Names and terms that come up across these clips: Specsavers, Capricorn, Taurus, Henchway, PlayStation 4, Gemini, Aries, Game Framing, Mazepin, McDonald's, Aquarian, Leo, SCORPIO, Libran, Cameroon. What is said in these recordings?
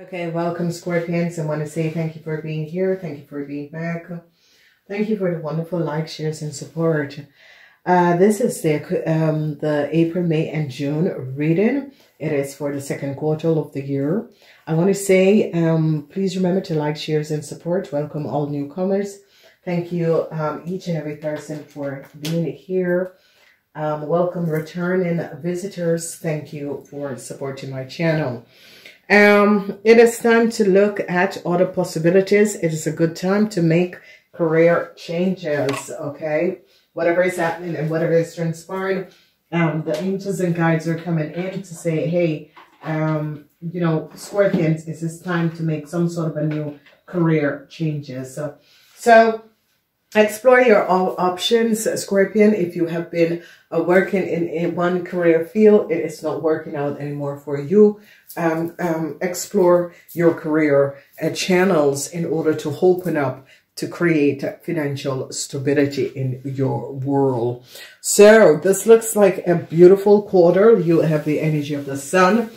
Okay, welcome Scorpions. I want to say thank you for being here. Thank you for being back. Thank you for the wonderful likes, shares, and support. This is the April, May, and June reading. It is for the second quarter of the year. I want to say please remember to like, shares, and support. Welcome all newcomers. Thank you each and every person for being here. Welcome returning visitors. Thank you for supporting my channel. It is time to look at other possibilities. It is a good time to make career changes, okay? Whatever is happening and whatever is transpiring, the angels and guides are coming in to say, hey, you know, Scorpions, it's this time to make some sort of a new career changes. So explore your all options, Scorpion. If you have been working in one career field, it is not working out anymore for you. Explore your career channels in order to open up to create financial stability in your world. So this looks like a beautiful quarter. You have the energy of the sun.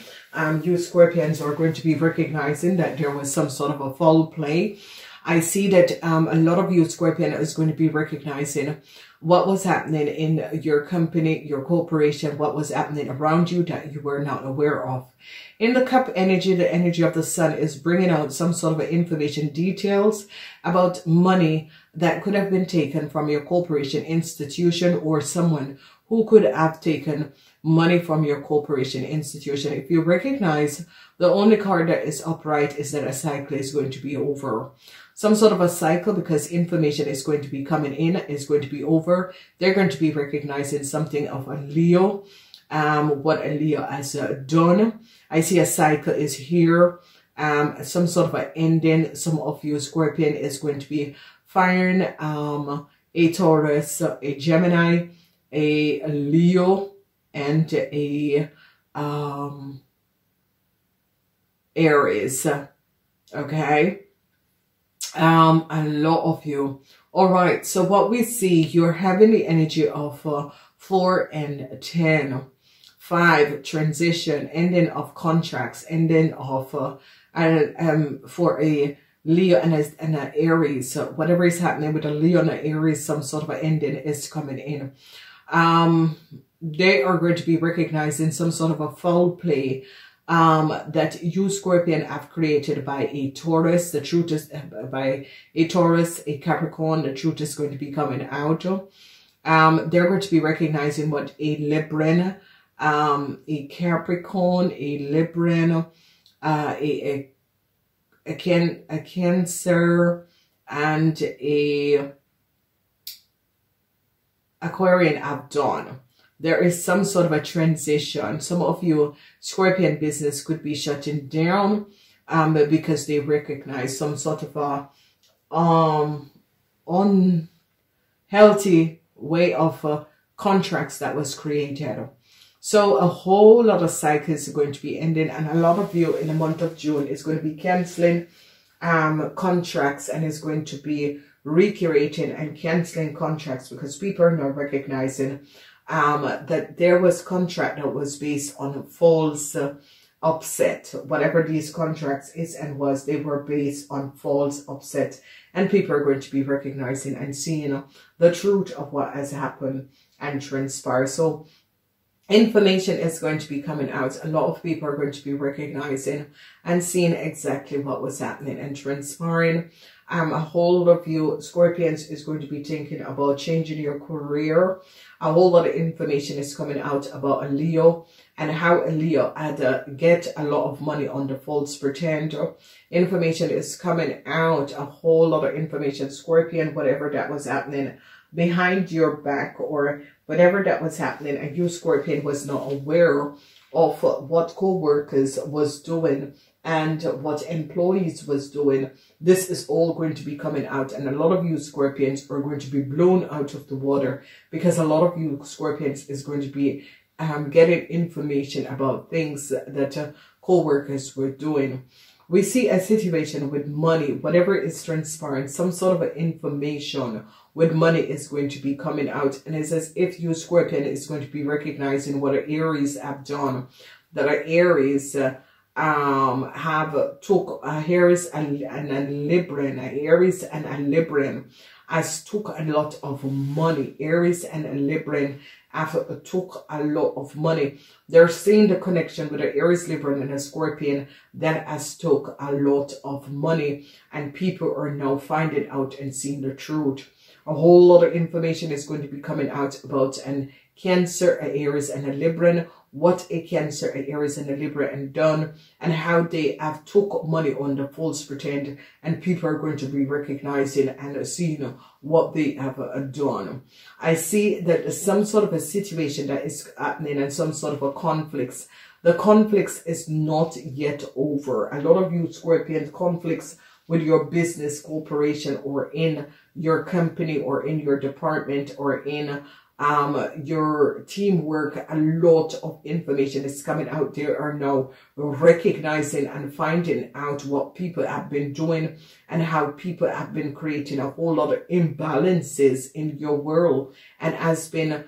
You Scorpions are going to be recognizing that there was some sort of a foul play. I see that a lot of you, Scorpion, is going to be recognizing what was happening in your company, your corporation, what was happening around you that you were not aware of. In the cup energy, the energy of the sun is bringing out some sort of information, details about money that could have been taken from your corporation, institution, or someone who could have taken money from your corporation, institution. If you recognize, the only card that is upright is that a cycle is going to be over. Some sort of a cycle, because information is going to be coming in, is going to be over. They're going to be recognizing something of a Leo, what a Leo has done. I see a cycle is here, some sort of an ending. Some of you, Scorpion, is going to be firing a Taurus, a Gemini, a Leo, and a Aries. Okay, a lot of you. All right, so what we see, you're having the energy of 4 and 10, 5 transition, ending of contracts, ending of for a Leo and an Aries. So whatever is happening with a Leo and an Aries, some sort of an ending is coming in. They are going to be recognizing some sort of a foul play that you, Scorpion, have created by a Taurus. The truth is by a Taurus, a Capricorn. The truth is going to be coming out. They're going to be recognizing what a Libran, a Capricorn, a Libran, a Cancer, and a Aquarian have done. There is some sort of a transition. Some of you, Scorpion, business could be shutting down because they recognize some sort of a unhealthy way of contracts that was created. So a whole lot of cycles are going to be ending, and a lot of you in the month of June is going to be canceling contracts, and is going to be recreating and canceling contracts because people are not recognizing that there was contract that was based on a false upset. Whatever these contracts is and was, they were based on false upset, and people are going to be recognizing and seeing the truth of what has happened and transpired. So information is going to be coming out. A lot of people are going to be recognizing and seeing exactly what was happening and transpiring. A whole lot of you, Scorpions, is going to be thinking about changing your career. A whole lot of information is coming out about a Leo and how a Leo had get a lot of money on the false pretend. Information is coming out. A whole lot of information, Scorpion, whatever that was happening behind your back or whatever that was happening, and you, Scorpion, was not aware of what co-workers was doing and what employees was doing. This is all going to be coming out, and a lot of you, Scorpions, are going to be blown out of the water because a lot of you, Scorpions, is going to be getting information about things that co-workers were doing. We see a situation with money, whatever is transpiring, some sort of information with money is going to be coming out. And it's as if you, Scorpion, is going to be recognizing what an Aries have done. That an Aries Aries and Libran has took a lot of money. Aries and Libran have took a lot of money. They're seeing the connection with the Aries, Libran and the Scorpion that has took a lot of money, and people are now finding out and seeing the truth. A whole lot of information is going to be coming out about an Cancer, an Aries and a Libran, what a Cancer, an Aries and a Libran done, and how they have took money on the false pretend, and people are going to be recognizing and seeing what they have done. I see that some sort of a situation that is happening and some sort of a conflicts. The conflicts is not yet over. A lot of you Scorpion conflicts with your business, corporation, or in your company, or in your department, or in your teamwork. A lot of information is coming out. They are now recognizing and finding out what people have been doing and how people have been creating a whole lot of imbalances in your world, and has been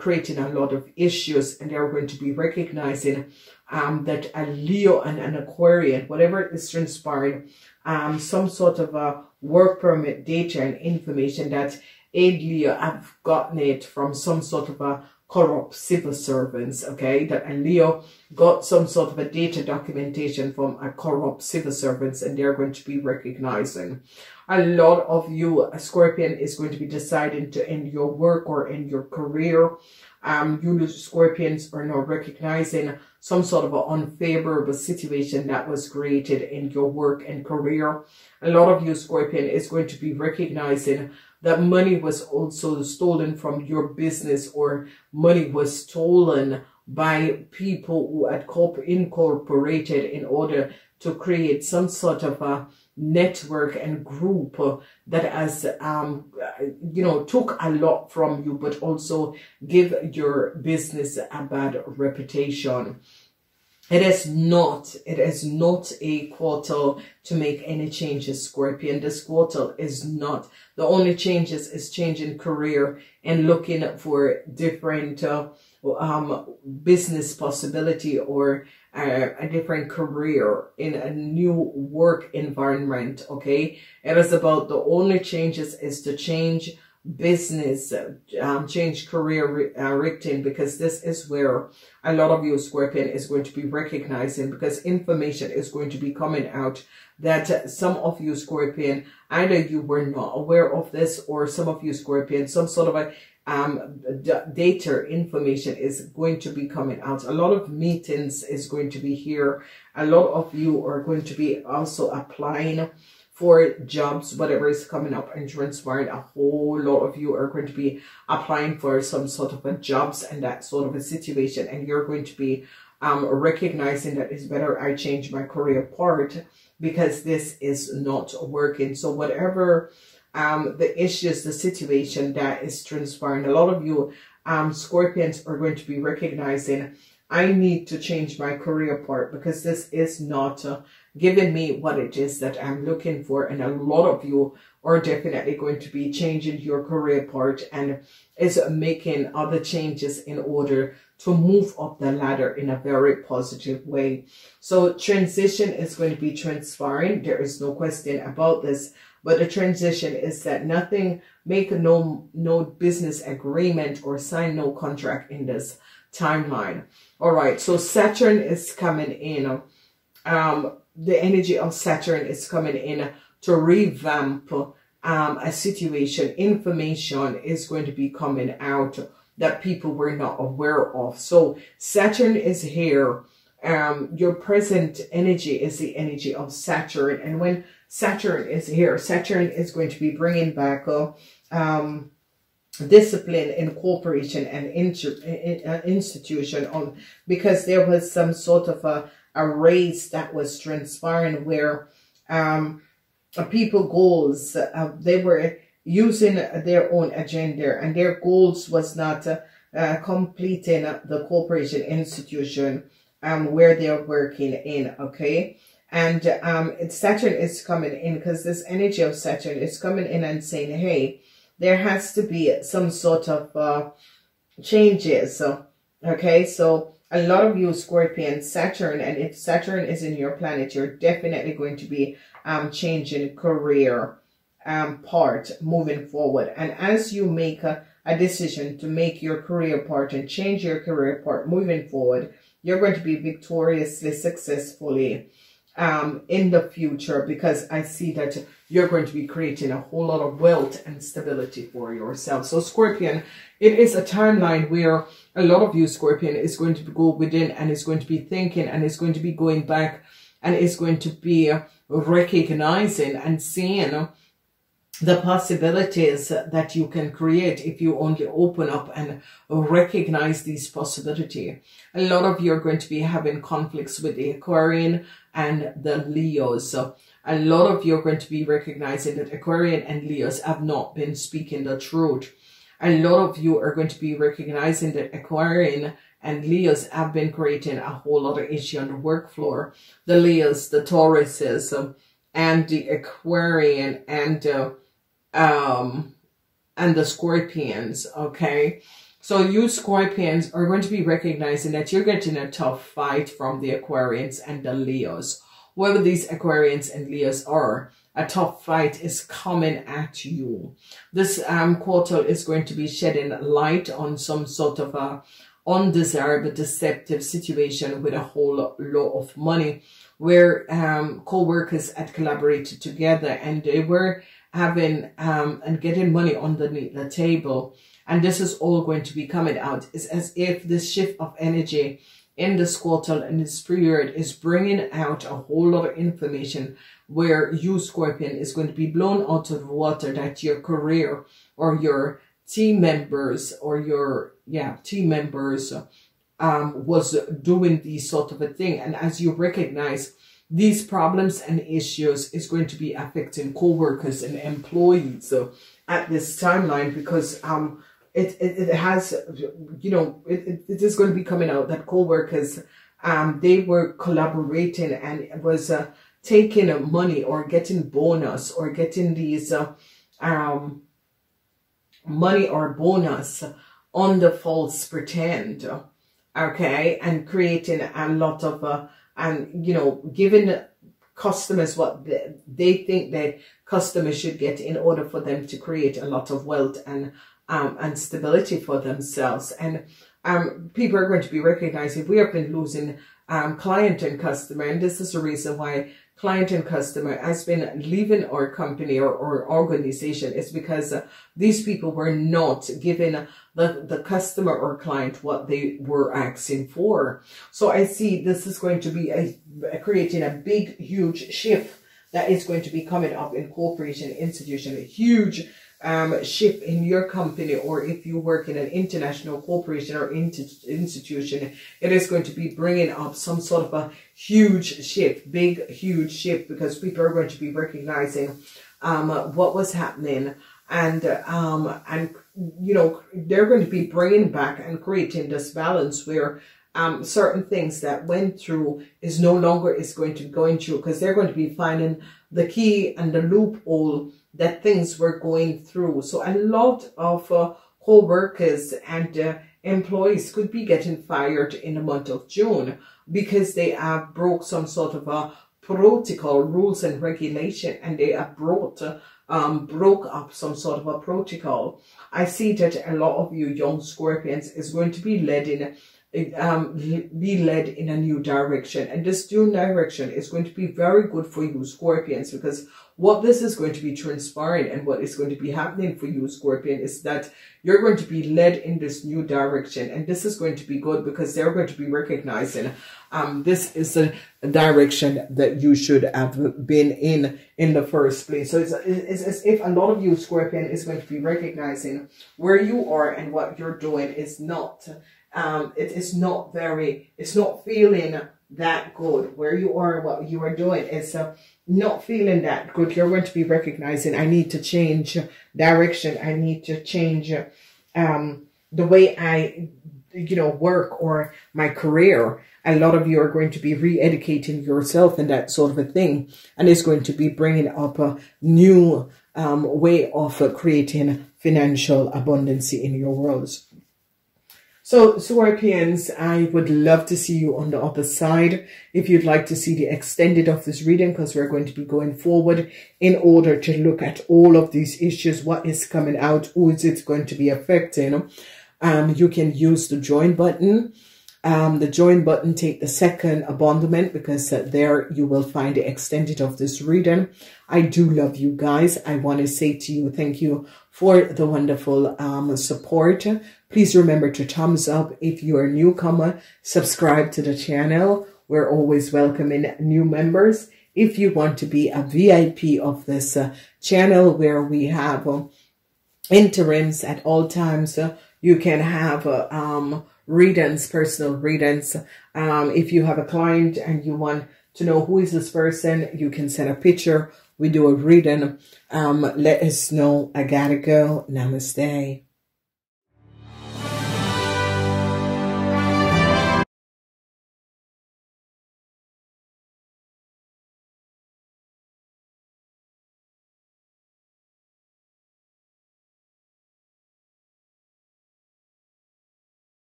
creating a lot of issues. And they're going to be recognizing that a Leo and an Aquarian, whatever is transpiring, some sort of a work permit data and information that Leo have gotten it from some sort of a corrupt civil servants, okay? That Leo got some sort of a data documentation from a corrupt civil servants, and they're going to be recognizing. A lot of you Scorpion is going to be deciding to end your work or end your career. You Scorpions are now recognizing some sort of an unfavorable situation that was created in your work and career. A lot of you Scorpion is going to be recognizing that money was also stolen from your business, or money was stolen by people who had incorporated in order to create some sort of a network and group that has, you know, took a lot from you, but also give your business a bad reputation. It is not a quartal to make any changes, Scorpion. This quartal is not. The only changes is changing career and looking for different business possibility, or a different career in a new work environment, okay? It is about the only changes is to change business, change career written, because this is where a lot of you Scorpion is going to be recognizing, because information is going to be coming out that some of you Scorpion, either you were not aware of this, or some of you Scorpion, some sort of a data information is going to be coming out. A lot of meetings is going to be here. A lot of you are going to be also applying for jobs, whatever is coming up and transpiring. A whole lot of you are going to be applying for some sort of a jobs and that sort of a situation, and you're going to be recognizing that it's better I change my career part, because this is not working. So whatever the issues, the situation that is transpiring, a lot of you Scorpions are going to be recognizing, I need to change my career part, because this is not giving me what it is that I'm looking for. And a lot of you are definitely going to be changing your career part, and is making other changes in order to move up the ladder in a very positive way. So transition is going to be transpiring. There is no question about this. But the transition is that nothing, make no business agreement or sign no contract in this timeline. All right, so Saturn is coming in. The energy of Saturn is coming in to revamp a situation. Information is going to be coming out that people were not aware of. So Saturn is here. Your present energy is the energy of Saturn, and when Saturn is here, Saturn is going to be bringing back discipline in corporation and institution, because there was some sort of a race that was transpiring where people goals, they were using their own agenda, and their goals was not completing the corporation institution where they're working in, okay? And Saturn is coming in, because this energy of Saturn is coming in and saying, hey, there has to be some sort of changes, okay? So a lot of you Scorpion, Saturn, and if Saturn is in your planet, you're definitely going to be changing career part moving forward. And as you make a decision to make your career part and change your career part moving forward, you're going to be victoriously, successfully in the future, because I see that you're going to be creating a whole lot of wealth and stability for yourself. So Scorpion, it is a timeline where a lot of you Scorpion is going to go within and is going to be thinking and is going to be going back and is going to be recognizing and seeing the possibilities that you can create if you only open up and recognize these possibilities. A lot of you are going to be having conflicts with the Aquarian and the Leos. So a lot of you are going to be recognizing that Aquarian and Leos have not been speaking the truth. A lot of you are going to be recognizing that Aquarian and Leos have been creating a whole lot of issue on the work floor. The Leos, the Tauruses, and the Aquarian, and the Scorpions, okay? So you Scorpions are going to be recognizing that you're getting a tough fight from the Aquarians and the Leos. Whoever these Aquarians and Leos are, a tough fight is coming at you. This quartal is going to be shedding light on some sort of a undesirable, deceptive situation with a whole lot of money, where co-workers had collaborated together and they were having and getting money underneath the table. And this is all going to be coming out. It's as if this shift of energy in this quartal and this period is bringing out a whole lot of information where you Scorpion is going to be blown out of the water, that your career or your team members or your team members was doing these sort of a thing. And as you recognize these problems and issues, is going to be affecting co-workers and employees at this timeline, because it has, you know, it is going to be coming out that co-workers they were collaborating and it was taking money or getting bonus or getting these money or bonus on the false pretend, okay, and creating a lot of and you know, giving customers what they think that customers should get in order for them to create a lot of wealth and stability for themselves. And people are going to be recognizing we have been losing client and customer, and this is the reason why client and customer has been leaving our company or organization, is because these people were not giving the customer or client what they were asking for. So I see this is going to be creating a big, huge shift that is going to be coming up in corporation, institution, a huge shift in your company, or if you work in an international corporation or institution, it is going to be bringing up some sort of a huge shift, big, huge shift, because people are going to be recognizing what was happening, and you know, they're going to be bringing back and creating this balance where certain things that went through is no longer is going to go through, because they're going to be finding the key and the loophole that things were going through. So a lot of co-workers and employees could be getting fired in the month of June because they have broke some sort of a protocol, rules and regulation, and they have broke up some sort of a protocol. I see that a lot of you young Scorpions is going to be led in a new direction, and this new direction is going to be very good for you Scorpions, because what this is going to be transpiring and what is going to be happening for you Scorpion is that you're going to be led in this new direction, and this is going to be good because they're going to be recognizing this is the direction that you should have been in the first place. So it's as if a lot of you Scorpion is going to be recognizing where you are and what you're doing is not it is not very, it's not feeling that good where you are, what you are doing is not feeling that good. You're going to be recognizing I need to change direction, I need to change the way I, you know, work or my career. A lot of you are going to be re-educating yourself and that sort of a thing, and it's going to be bringing up a new way of creating financial abundance in your worlds. So Scorpians, I would love to see you on the other side. If you'd like to see the extended of this reading, because we're going to be going forward in order to look at all of these issues, what is coming out, who is it going to be affecting, you can use the join button. Take the second abandonment, because there you will find the extended of this reading. I do love you guys. I want to say to you, thank you for the wonderful support. Please remember to thumbs up. If you are a newcomer, subscribe to the channel. We're always welcoming new members. If you want to be a VIP of this channel, where we have interims at all times, you can have readings, personal readings. If you have a client and you want to know who is this person, you can send a picture. We do a reading. Let us know. I gotta go. Namaste.